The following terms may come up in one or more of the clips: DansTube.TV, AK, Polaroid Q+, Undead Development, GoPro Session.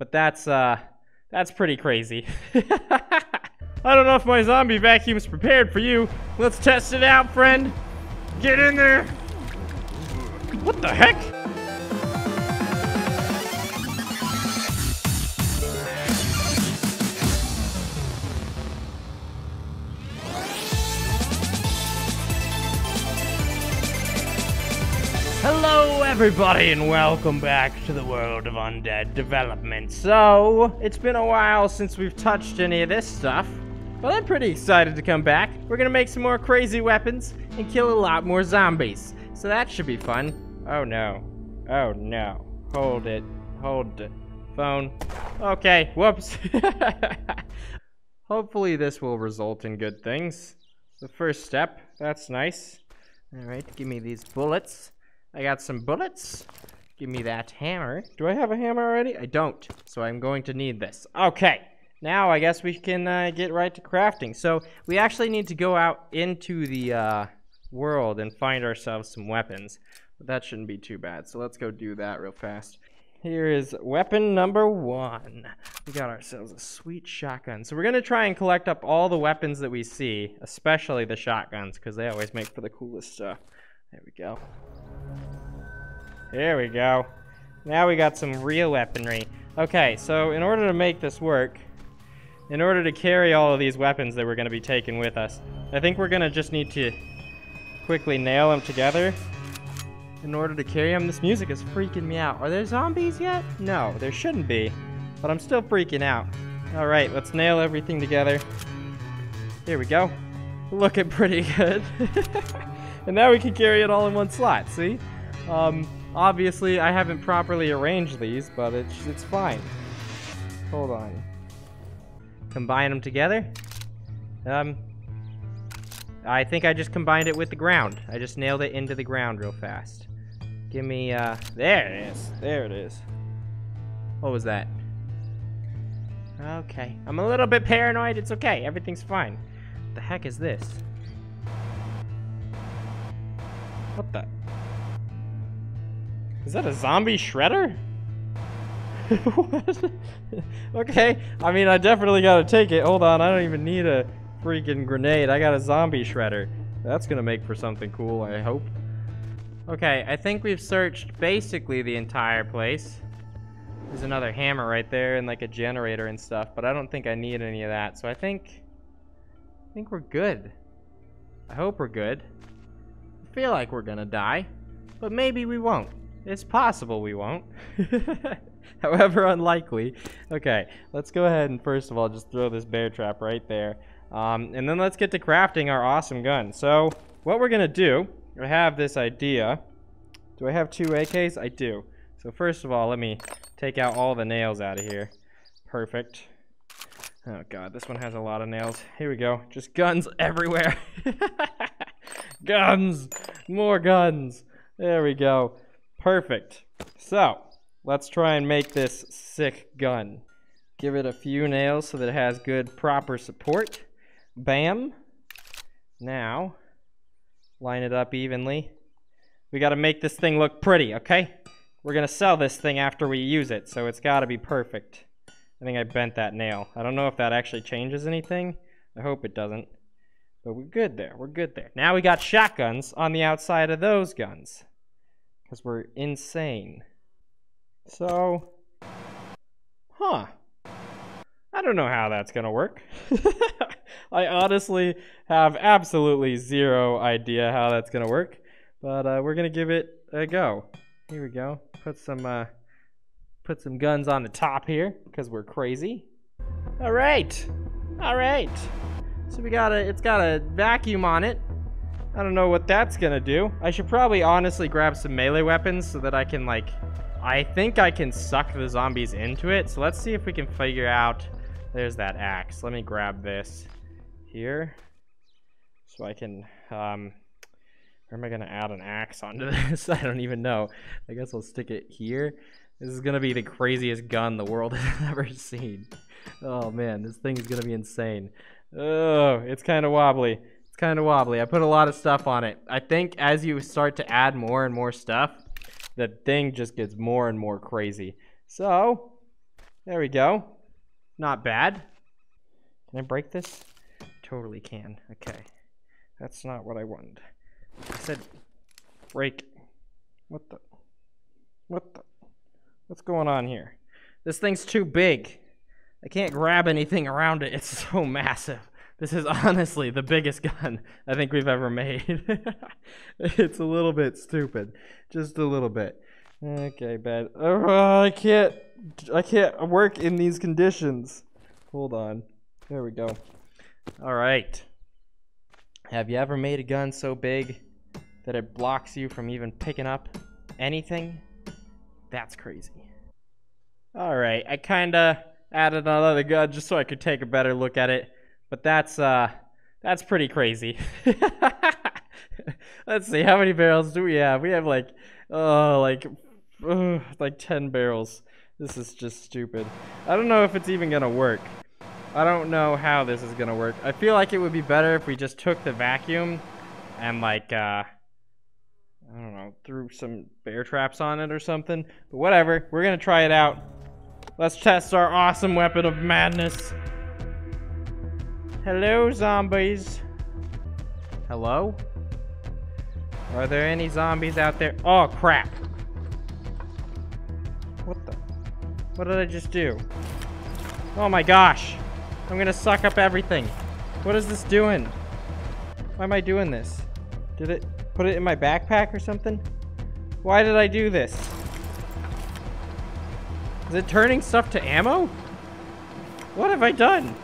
But that's pretty crazy. I don't know if my zombie vacuum's prepared for you. Let's test it out, friend. Get in there. What the heck? Hello everybody and welcome back to the world of Undead Development. So, it's been a while since we've touched any of this stuff, but I'm pretty excited to come back. We're gonna make some more crazy weapons and kill a lot more zombies. So that should be fun. Oh no. Oh no. Hold it. Hold it. Phone. Okay, whoops. Hopefully this will result in good things. The first step, that's nice. Alright, give me these bullets. I got some bullets. Give me that hammer. Do I have a hammer already? I don't, so I'm going to need this. Okay, now I guess we can get right to crafting. So we actually need to go out into the world and find ourselves some weapons. But that shouldn't be too bad, so let's go do that real fast. Here is weapon number one. We got ourselves a sweet shotgun. So we're gonna try and collect up all the weapons that we see, especially the shotguns, because they always make for the coolest stuff. There we go. There we go. Now we got some real weaponry. Okay, so in order to make this work, in order to carry all of these weapons that we're going to be taking with us, I think we're going to just need to quickly nail them together in order to carry them. This music is freaking me out. Are there zombies yet? No, there shouldn't be, but I'm still freaking out. All right, let's nail everything together. Here we go. Looking pretty good. And now we can carry it all in one slot, see? Obviously, I haven't properly arranged these, but it's fine. Hold on. Combine them together. I think I just combined it with the ground. I just nailed it into the ground real fast. Give me, there it is. There it is. What was that? Okay. I'm a little bit paranoid. It's okay. Everything's fine. What the heck is this? What the? Is that a zombie shredder? What? Okay, I mean, I definitely gotta take it. Hold on, I don't even need a freaking grenade. I got a zombie shredder. That's gonna make for something cool, I hope. Okay, I think we've searched basically the entire place. There's another hammer right there and like a generator and stuff, but I don't think I need any of that. So I think we're good. I hope we're good. I feel like we're gonna die, but maybe we won't. It's possible we won't. However unlikely. Okay, let's go ahead and first of all just throw this bear trap right there. And then let's get to crafting our awesome gun. So what we're gonna do, I have this idea. Do I have two AKs? I do. So first of all, let me take out all the nails out of here. Perfect. Oh god, this one has a lot of nails. Here we go. Just guns everywhere. Guns! More guns! There we go. Perfect. So, let's try and make this sick gun. Give it a few nails so that it has good proper support. Bam. Now, line it up evenly. We gotta make this thing look pretty, okay? We're gonna sell this thing after we use it, so it's gotta be perfect. I think I bent that nail. I don't know if that actually changes anything. I hope it doesn't. But we're good there, we're good there. Now we got shotguns on the outside of those guns. Because we're insane. So, huh. I don't know how that's gonna work. I honestly have absolutely zero idea how that's gonna work. But we're gonna give it a go. Here we go. Put some guns on the top here, because we're crazy. All right, all right. So it's got a vacuum on it. I don't know what that's gonna do. I should probably honestly grab some melee weapons so that I can like, I think I can suck the zombies into it. So let's see if we can figure out, there's that axe. Let me grab this here so I can, where am I gonna add an axe onto this? I don't even know. I guess I'll stick it here. This is gonna be the craziest gun the world has ever seen. Oh man, this thing is gonna be insane. Oh, it's kind of wobbly. It's kind of wobbly. I put a lot of stuff on it. I think as you start to add more and more stuff, the thing just gets more and more crazy. So, There we go. Not bad. Can I break this? Totally can. Okay. That's not what I wanted. I said break. What the? What the? What's going on here? This thing's too big. I can't grab anything around it. It's so massive. This is honestly the biggest gun I think we've ever made. It's a little bit stupid. Just a little bit. Okay, bad. Oh, I can't work in these conditions. Hold on. There we go. All right. Have you ever made a gun so big that it blocks you from even picking up anything? That's crazy. All right. I kind of added another gun just so I could take a better look at it, but that's pretty crazy. Let's see, how many barrels do we have? We have like 10 barrels. This is just stupid. I don't know if it's even gonna work. I don't know how this is gonna work. I feel like it would be better if we just took the vacuum and I don't know, threw some bear traps on it or something, but whatever, we're gonna try it out. Let's test our awesome weapon of madness. Hello, zombies. Hello? Are there any zombies out there? Oh, crap. What the? What did I just do? Oh my gosh. I'm gonna suck up everything. What is this doing? Why am I doing this? Did it put it in my backpack or something? Why did I do this? Is it turning stuff to ammo? What have I done?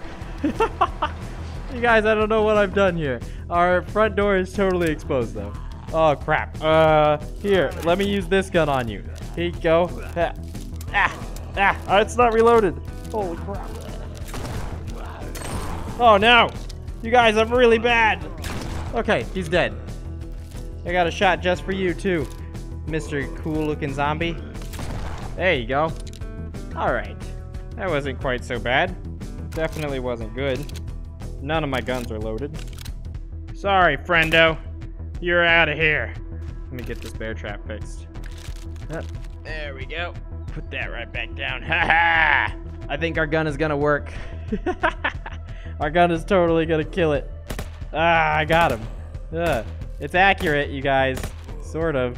You guys, I don't know what I've done here. Our front door is totally exposed though. Oh crap. Here, let me use this gun on you. Here you go. It's not reloaded. Holy crap. Oh no! You guys, I'm really bad. Okay, he's dead. I got a shot just for you too, Mr. Cool Looking Zombie. There you go. Alright. That wasn't quite so bad. Definitely wasn't good. None of my guns are loaded. Sorry, friendo. You're out of here. Let me get this bear trap fixed. Oh, there we go. Put that right back down. Ha ha! I think our gun is gonna work. Our gun is totally gonna kill it. Ah, I got him. It's accurate, you guys. Sort of.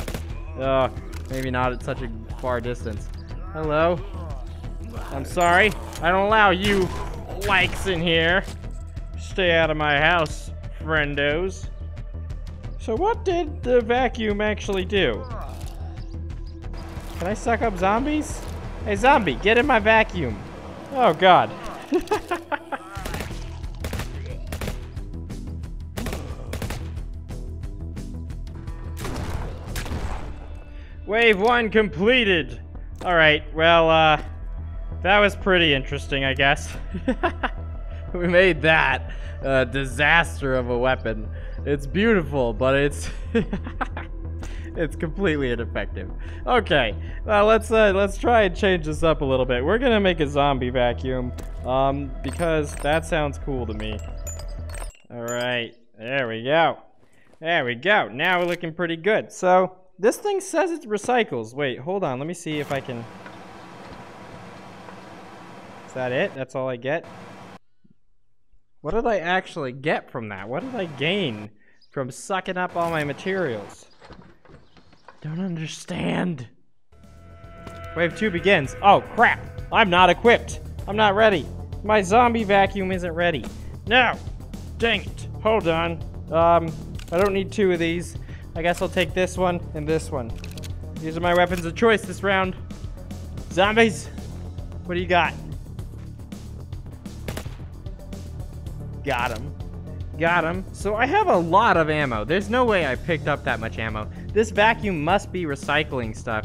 Maybe not at such a far distance. Hello? I'm sorry. I don't allow you likes in here. Stay out of my house, friendos. So what did the vacuum actually do? Can I suck up zombies? Hey zombie, get in my vacuum. Oh god. Wave 1 completed. All right, well, that was pretty interesting, I guess. We made that a disaster of a weapon. It's beautiful, but it's it's completely ineffective. Okay, well, let's try and change this up a little bit. We're gonna make a zombie vacuum because that sounds cool to me. All right, there we go. There we go. Now we're looking pretty good. So this thing says it recycles. Wait, hold on. Let me see if I can. Is that it? That's all I get? What did I actually get from that? What did I gain from sucking up all my materials? Don't understand. Wave 2 begins. Oh, crap. I'm not equipped. I'm not ready. My zombie vacuum isn't ready. No. Dang it. Hold on. I don't need two of these. I guess I'll take this one and this one. These are my weapons of choice this round. Zombies, what do you got? Got him. Got him. So I have a lot of ammo. There's no way I picked up that much ammo. This vacuum must be recycling stuff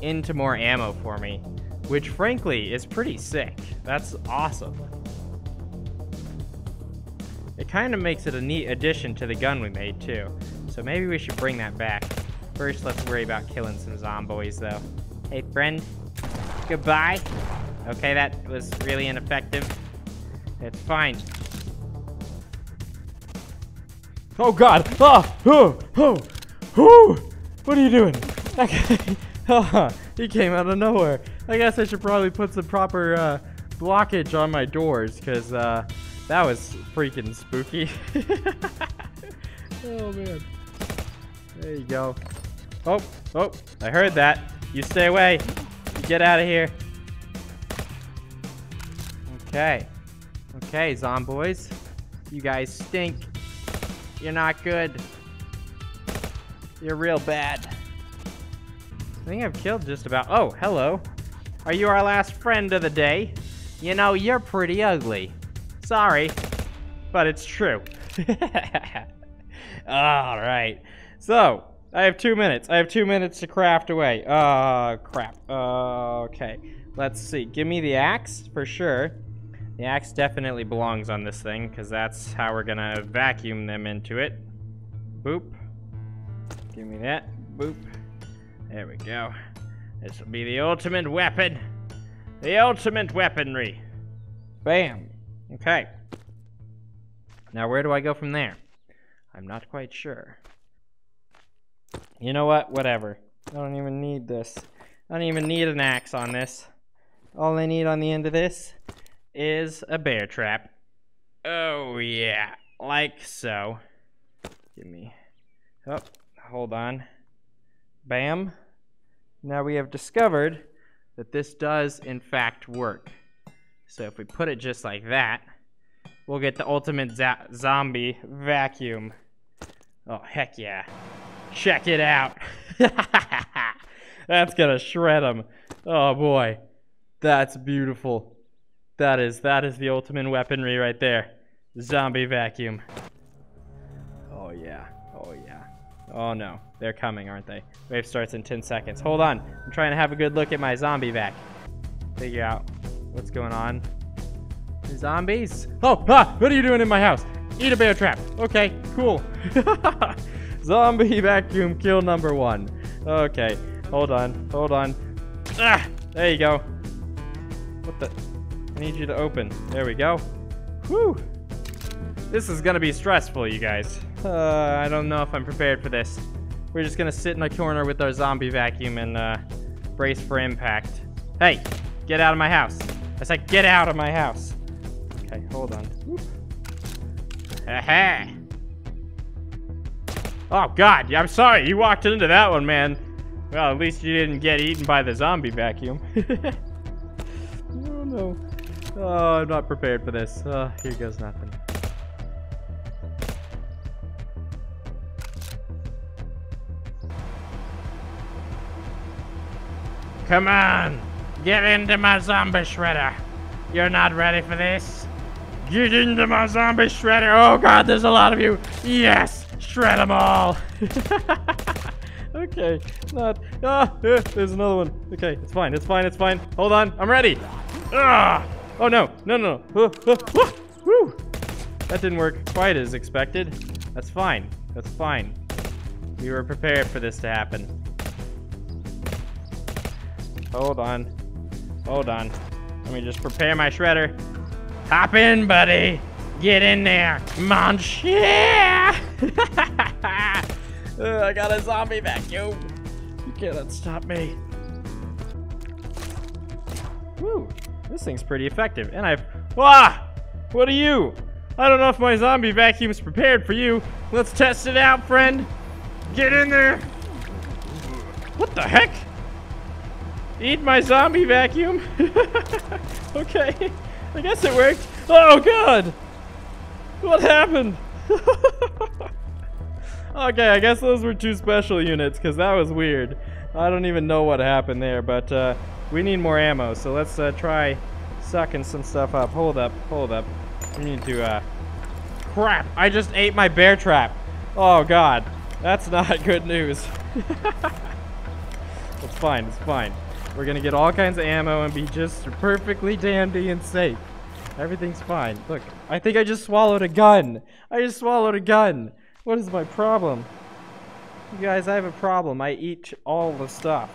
into more ammo for me, which frankly is pretty sick. That's awesome. It kind of makes it a neat addition to the gun we made too. So maybe we should bring that back. First, let's worry about killing some zombies though. Hey friend, goodbye. Okay, that was really ineffective. It's fine. Oh god! Oh! Oh! Oh! Oh! What are you doing? Okay. He came out of nowhere. I guess I should probably put some proper blockage on my doors, because that was freaking spooky. Oh, man. There you go. Oh, oh, I heard that. You stay away. You get out of here. Okay. Okay, zomboys. You guys stink. You're not good. You're real bad. I think I've killed just about... Oh, hello. Are you our last friend of the day? You know, you're pretty ugly. Sorry, but it's true. All right. So, I have 2 minutes. I have 2 minutes to craft away. Crap. Okay. Let's see. Give me the axe for sure. The axe definitely belongs on this thing, because that's how we're going to vacuum them into it. Boop. Give me that. Boop. There we go. This will be the ultimate weapon. The ultimate weaponry. Bam. Okay. Now, where do I go from there? I'm not quite sure. You know what? Whatever. I don't even need this. I don't even need an axe on this. All I need on the end of this is a bear trap. Oh, yeah. Like so. Give me... Oh, hold on. Bam. Now we have discovered that this does, in fact, work. So if we put it just like that, we'll get the ultimate zombie vacuum. Oh, heck yeah. Check it out. That's gonna shred them. Oh, boy. That's beautiful. That is the ultimate weaponry right there. Zombie vacuum. Oh, yeah. Oh, yeah. Oh, no. They're coming, aren't they? Wave starts in 10 seconds. Hold on. I'm trying to have a good look at my zombie vac. Figure out what's going on. Zombies. Oh, ah, what are you doing in my house? Eat a bear trap. Okay, cool. Zombie vacuum kill number 1. Okay, hold on. Hold on. Ah, there you go. What the... I need you to open. There we go. Whew. This is gonna be stressful, you guys. I don't know if I'm prepared for this. We're just gonna sit in a corner with our zombie vacuum and brace for impact. Hey, get out of my house. I said get out of my house. Okay, hold on. Whoop. Aha! Oh, God, I'm sorry. You walked into that one, man. Well, at least you didn't get eaten by the zombie vacuum. Oh, no. Oh, I'm not prepared for this. Here goes nothing. Come on! Get into my zombie shredder! You're not ready for this! Get into my zombie shredder! Oh god, there's a lot of you! Yes! Shred them all! Okay, not... Ah, there's another one. Okay, it's fine, it's fine, it's fine. Hold on, I'm ready! Ah! Oh no, no, no, no. Woo! That didn't work quite as expected. That's fine. That's fine. We were prepared for this to happen. Hold on. Hold on. Let me just prepare my shredder. Hop in, buddy. Get in there. Munch. Yeah! I got a zombie vacuum. You cannot stop me. Woo! This thing's pretty effective, and I've... Ah! What are you? I don't know if my zombie vacuum's prepared for you. Let's test it out, friend. Get in there. What the heck? Eat my zombie vacuum? Okay. I guess it worked. Oh, God! What happened? Okay, I guess those were 2 special units, because that was weird. I don't even know what happened there, but... we need more ammo, so let's try sucking some stuff up. Hold up, hold up. We need to, Crap! I just ate my bear trap! Oh, God. That's not good news. It's fine, it's fine. We're gonna get all kinds of ammo and be just perfectly dandy and safe. Everything's fine. Look, I think I just swallowed a gun! I just swallowed a gun! What is my problem? You guys, I have a problem. I eat all the stuff.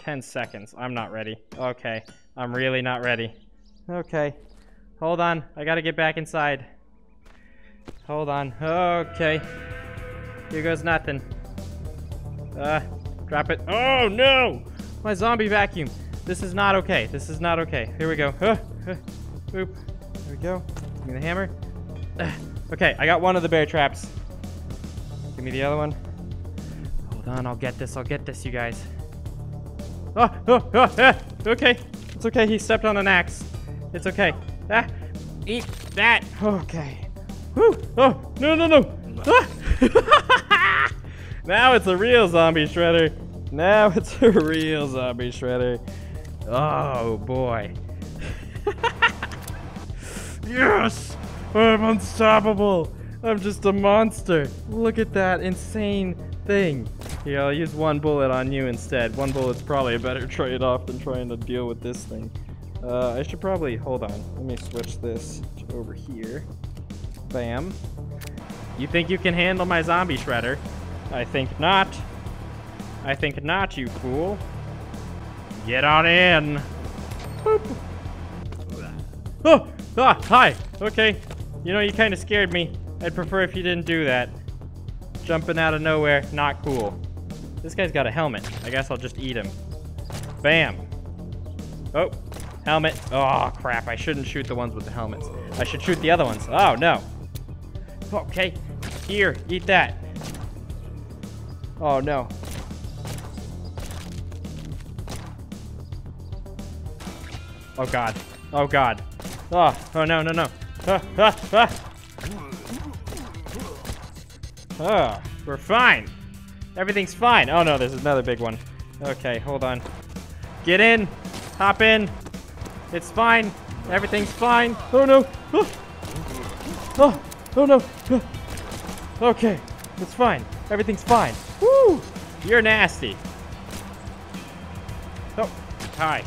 10 seconds. I'm not ready. Okay. I'm really not ready. Okay. Hold on. I gotta get back inside. Hold on. Okay. Here goes nothing. Drop it. Oh, no! My zombie vacuum. This is not okay. This is not okay. Here we go. Oop. There we go. Give me the hammer. Okay, I got one of the bear traps. Give me the other one. Hold on, I'll get this. I'll get this, you guys. Okay. It's okay. He stepped on an axe. It's okay. Ah, eat that. Okay. Whew. Oh, no. Ah. Now it's a real zombie shredder. Now it's a real zombie shredder. Oh, boy. Yes! I'm unstoppable. I'm just a monster. Look at that insane thing. Here, I'll use one bullet on you instead. One bullet's probably a better trade-off than trying to deal with this thing. I should probably... Hold on. Let me switch this to over here. Bam. You think you can handle my zombie shredder? I think not. I think not, you fool. Get on in. Boop. Oh! Ah! Hi! Okay. You know, you kind of scared me. I'd prefer if you didn't do that. Jumping out of nowhere. Not cool. This guy's got a helmet. I guess I'll just eat him. Bam! Oh! Helmet. Oh, crap. I shouldn't shoot the ones with the helmets. I should shoot the other ones. Oh, no. Okay. Here. Eat that. Oh, no. Oh god. Oh god. Oh, oh no. Oh, we're fine. Everything's fine. Oh no, there's another big one. Okay, hold on. Get in. Hop in. It's fine. Everything's fine. Oh no. Oh, oh no. Okay. It's fine. Everything's fine. Woo! You're nasty. Oh, hi.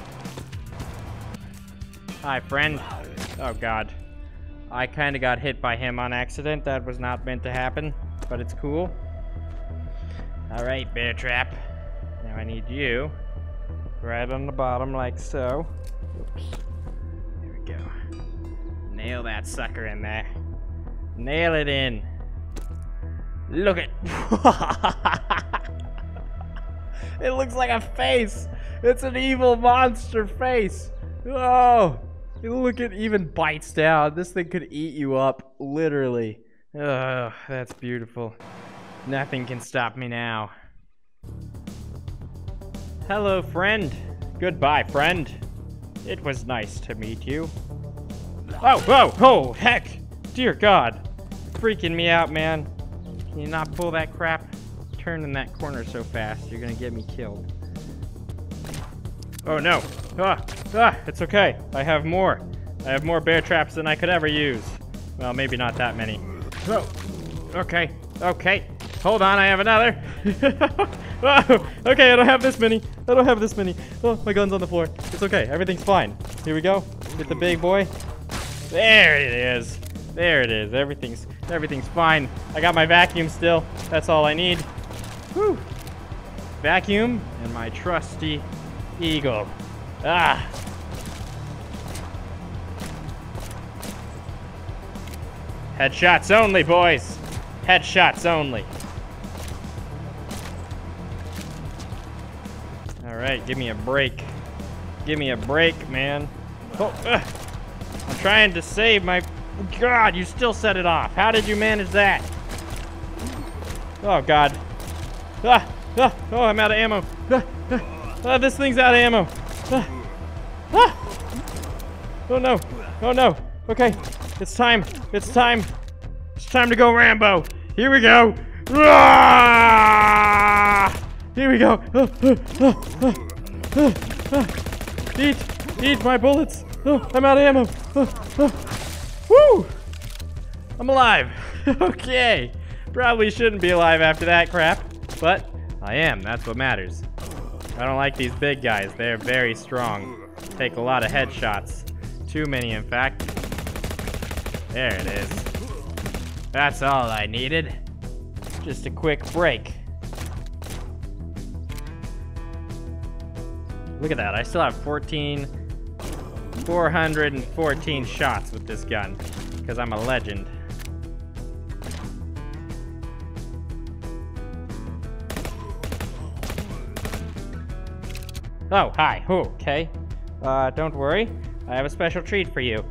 Hi, friend. Oh, God. I kind of got hit by him on accident. That was not meant to happen, but it's cool. All right, bear trap. Now I need you right on the bottom like so. Oops. There we go. Nail that sucker in there. Nail it in. Look at... It looks like a face. It's an evil monster face. Oh! Look, it even bites down. This thing could eat you up, literally. Oh, that's beautiful. Nothing can stop me now. Hello, friend. Goodbye, friend. It was nice to meet you. Oh, whoa, oh, heck! Dear God. Freaking me out, man. Can you not pull that crap? Turn in that corner so fast, you're gonna get me killed. Oh, no. It's okay. I have more. I have more bear traps than I could ever use. Well, maybe not that many. Oh, okay. Okay. Hold on. I have another. Oh, okay, I don't have this many. I don't have this many. Oh, my gun's on the floor. It's okay. Everything's fine. Here we go. Get the big boy. There it is. There it is. Everything's fine. I got my vacuum still. That's all I need. Whew. Vacuum and my trusty eagle. Ah! Headshots only, boys! Headshots only. Alright, give me a break. Give me a break, man. Oh, I'm trying to save my... God, you still set it off. How did you manage that? Oh, God. Ah, ah, oh, I'm out of ammo. Ah, ah, oh, this thing's out of ammo. Ah. Ah. Oh no, oh no, okay, it's time to go Rambo. Here we go. Ah! Here we go. Ah, ah, ah, ah, ah. Eat my bullets. Oh, I'm out of ammo. Oh, oh. Woo! I'm alive. Okay, probably shouldn't be alive after that crap, but I am. That's what matters. I don't like these big guys. They're very strong. Take a lot of headshots. Too many, in fact. There it is. That's all I needed. Just a quick break. Look at that. I still have 414 shots with this gun because I'm a legend. Oh, hi. Okay. Don't worry. I have a special treat for you.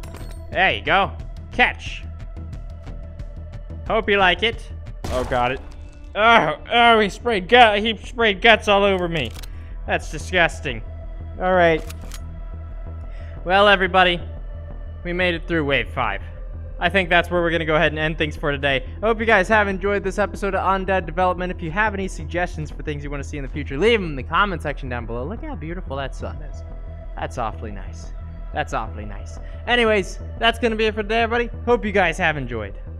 There you go. Catch. Hope you like it. Oh, got it. Oh, he sprayed guts all over me. That's disgusting. All right. Well, everybody, we made it through Wave 5. I think that's where we're going to go ahead and end things for today. I hope you guys have enjoyed this episode of Undead Development. If you have any suggestions for things you want to see in the future, leave them in the comment section down below. Look how beautiful that sun is. That's awfully nice. That's awfully nice. Anyways, that's going to be it for today, everybody. Hope you guys have enjoyed.